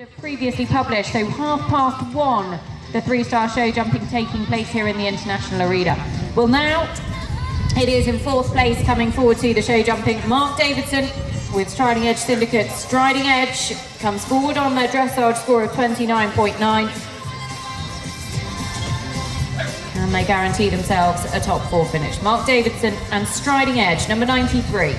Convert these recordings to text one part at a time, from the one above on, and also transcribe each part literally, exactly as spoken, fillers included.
Have previously published, so half past one, the three-star show jumping taking place here in the International Arena. Well, now it is in fourth place coming forward to the show jumping. Mark Davidson with Striding Edge Syndicate. Striding Edge comes forward on their dressage score of twenty-nine point nine. And they guarantee themselves a top four finish. Mark Davidson and Striding Edge, number ninety-three.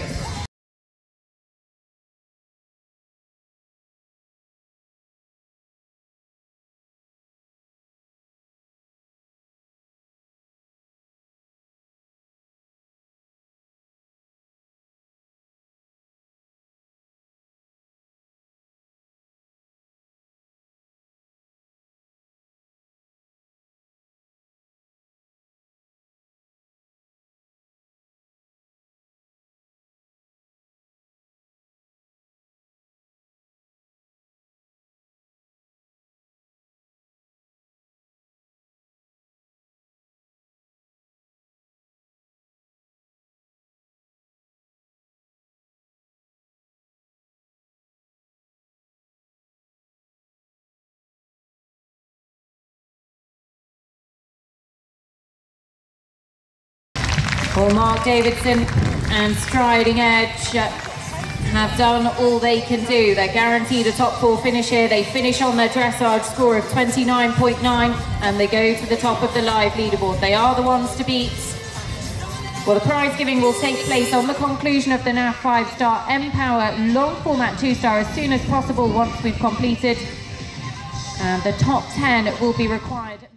Well, Mark Davidson and Striding Edge have done all they can do. They're guaranteed a top four finish here. They finish on their dressage score of twenty-nine point nine and they go to the top of the live leaderboard. They are the ones to beat. Well, the prize giving will take place on the conclusion of the N A F five-star M-Power long format two-star as soon as possible once we've completed. And the top ten will be required.